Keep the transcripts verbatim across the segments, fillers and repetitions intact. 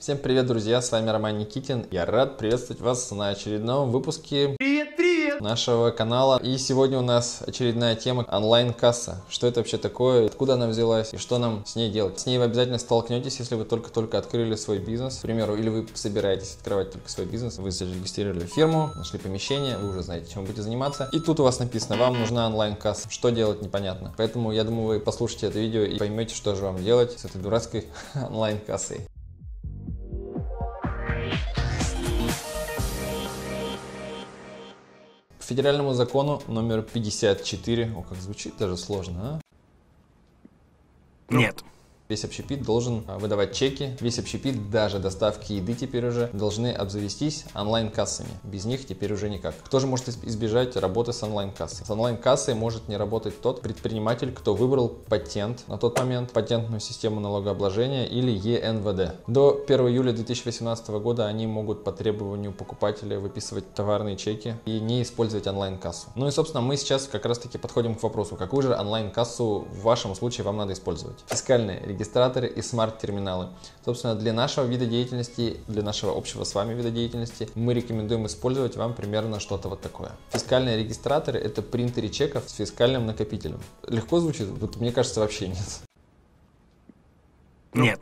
Всем привет, друзья, с вами Роман Никитин. Я рад приветствовать вас на очередном выпуске привет, привет! нашего канала. И сегодня у нас очередная тема — онлайн-касса. Что это вообще такое, откуда она взялась и что нам с ней делать. С ней вы обязательно столкнетесь, если вы только-только открыли свой бизнес. К примеру, или вы собираетесь открывать только свой бизнес, вы зарегистрировали фирму, нашли помещение, вы уже знаете, чем будете заниматься. И тут у вас написано: вам нужна онлайн-касса. Что делать, непонятно. Поэтому, я думаю, вы послушайте это видео и поймете, что же вам делать с этой дурацкой онлайн-кассой. Федеральному закону номер пятьдесят четыре. О, как звучит, даже сложно, а? Нет. Весь общепит должен выдавать чеки. Весь общепит, даже доставки еды теперь уже, должны обзавестись онлайн-кассами. Без них теперь уже никак. Кто же может избежать работы с онлайн-кассой? С онлайн-кассой может не работать тот предприниматель, кто выбрал патент на тот момент, патентную систему налогообложения или Е Н В Д. До первого июля две тысячи восемнадцатого года они могут по требованию покупателя выписывать товарные чеки и не использовать онлайн-кассу. Ну и, собственно, мы сейчас как раз-таки подходим к вопросу, какую же онлайн-кассу в вашем случае вам надо использовать. Фискальная регистрация, регистраторы и смарт-терминалы. Собственно, для нашего вида деятельности, для нашего общего с вами вида деятельности, мы рекомендуем использовать вам примерно что-то вот такое. Фискальные регистраторы — это принтеры чеков с фискальным накопителем. Легко звучит? Вот, мне кажется, вообще нет. Нет.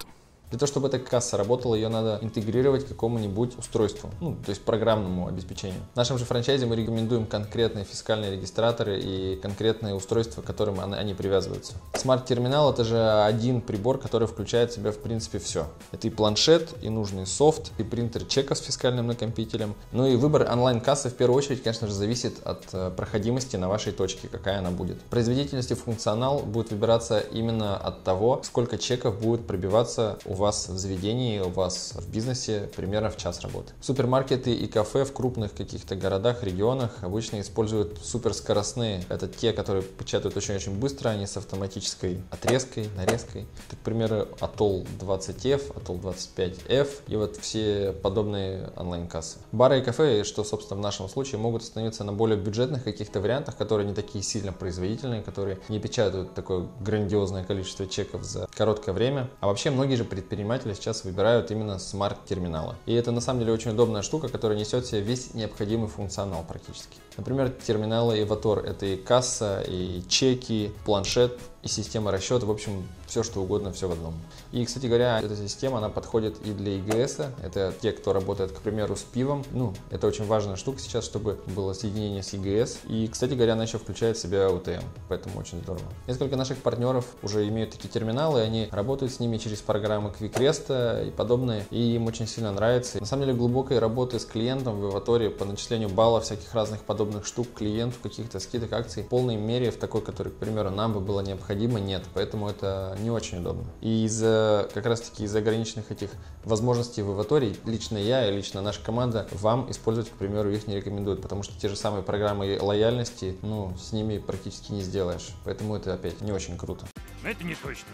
Для того, чтобы эта касса работала, ее надо интегрировать к какому-нибудь устройству, ну, то есть программному обеспечению. В нашем же франчайзе мы рекомендуем конкретные фискальные регистраторы и конкретные устройства, к которым они привязываются. Смарт-терминал — это же один прибор, который включает в себя, в принципе, все. Это и планшет, и нужный софт, и принтер чека с фискальным накопителем. Ну и выбор онлайн-кассы в первую очередь, конечно же, зависит от проходимости на вашей точке, какая она будет. Производительность и функционал будет выбираться именно от того, сколько чеков будет пробиваться у У вас в заведении, у вас в бизнесе примерно в час работы. Супермаркеты и кафе в крупных каких-то городах, регионах обычно используют суперскоростные. Это те, которые печатают очень-очень быстро, они с автоматической отрезкой, нарезкой. Так, к примеру, АТОЛ двадцать Ф, АТОЛ двадцать пять Ф и вот все подобные онлайн-кассы. Бары и кафе, что, собственно, в нашем случае, могут становиться на более бюджетных каких-то вариантах, которые не такие сильно производительные, которые не печатают такое грандиозное количество чеков за короткое время. А вообще многие же предприниматели Предприниматели сейчас выбирают именно смарт-терминалы. И это на самом деле очень удобная штука, которая несет в себе весь необходимый функционал практически. Например, терминалы Эвотор — это и касса, и чеки, планшет, и система расчета, в общем, все что угодно, все в одном. И, кстати говоря, эта система, она подходит и для И Джи Эс, это те, кто работает, к примеру, с пивом. Ну, это очень важная штука сейчас, чтобы было соединение с И Джи Эс. И, кстати говоря, она еще включает в себя У Ти Эм, поэтому очень здорово. Несколько наших партнеров уже имеют такие терминалы, они работают с ними через программы QuickResta и подобные, и им очень сильно нравится. На самом деле, глубокой работы с клиентом в Эвоторе по начислению баллов, всяких разных подобных штук, клиентов, каких-то скидок, акций, в полной мере в такой, который, к примеру, нам бы было необходимо, нет, поэтому это не очень удобно. И из-за как раз-таки из-за ограниченных этих возможностей в Эвоторе лично я и лично наша команда вам использовать, к примеру, их не рекомендуют, потому что те же самые программы лояльности, ну, с ними практически не сделаешь, поэтому это опять не очень круто. Это не точно.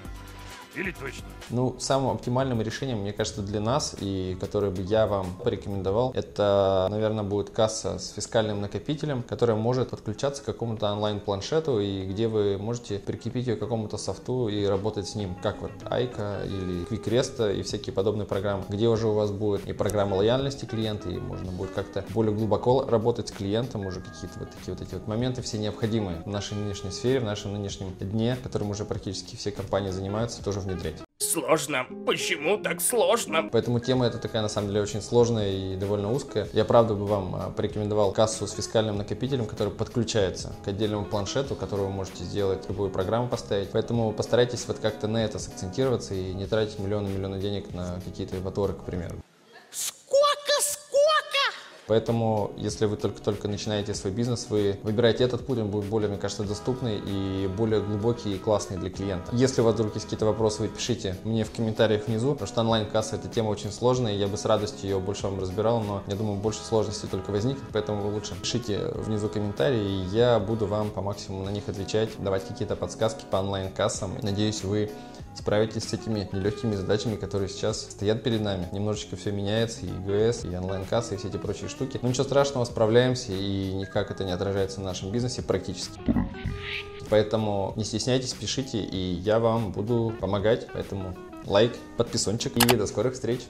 Или точно. Ну, самым оптимальным решением, мне кажется, для нас, и которое бы я вам порекомендовал, это, наверное, будет касса с фискальным накопителем, которая может подключаться к какому-то онлайн-планшету, и где вы можете прикрепить ее к какому-то софту и работать с ним, как вот Aika или QuickResta и всякие подобные программы, где уже у вас будет и программа лояльности клиента, и можно будет как-то более глубоко работать с клиентом, уже какие-то вот такие вот эти вот моменты, все необходимые в нашей нынешней сфере, в нашем нынешнем дне, которым уже практически все компании занимаются, тоже внедрять. Сложно. Почему так сложно? Поэтому тема эта такая, на самом деле, очень сложная и довольно узкая. Я, правда, бы вам порекомендовал кассу с фискальным накопителем, который подключается к отдельному планшету, который вы можете сделать, любую программу поставить. Поэтому постарайтесь вот как-то на это сакцентироваться и не тратить миллионы-миллионы денег на какие-то эвоторы, к примеру. Поэтому, если вы только-только начинаете свой бизнес, вы выбираете этот путь, он будет более, мне кажется, доступный и более глубокий и классный для клиента. Если у вас вдруг есть какие-то вопросы, вы пишите мне в комментариях внизу, потому что онлайн-касса — это тема очень сложная, я бы с радостью ее больше вам разбирал, но, я думаю, больше сложностей только возникнет, поэтому вы лучше пишите внизу комментарии, и я буду вам по максимуму на них отвечать, давать какие-то подсказки по онлайн-кассам. Надеюсь, вы справитесь с этими нелегкими задачами, которые сейчас стоят перед нами. Немножечко все меняется, и И Джи Эс, и онлайн-кассы, и все эти прочие штуки. Но ничего страшного, справляемся, и никак это не отражается на нашем бизнесе практически. Поэтому не стесняйтесь, пишите, и я вам буду помогать. Поэтому лайк, подписончик, и до скорых встреч!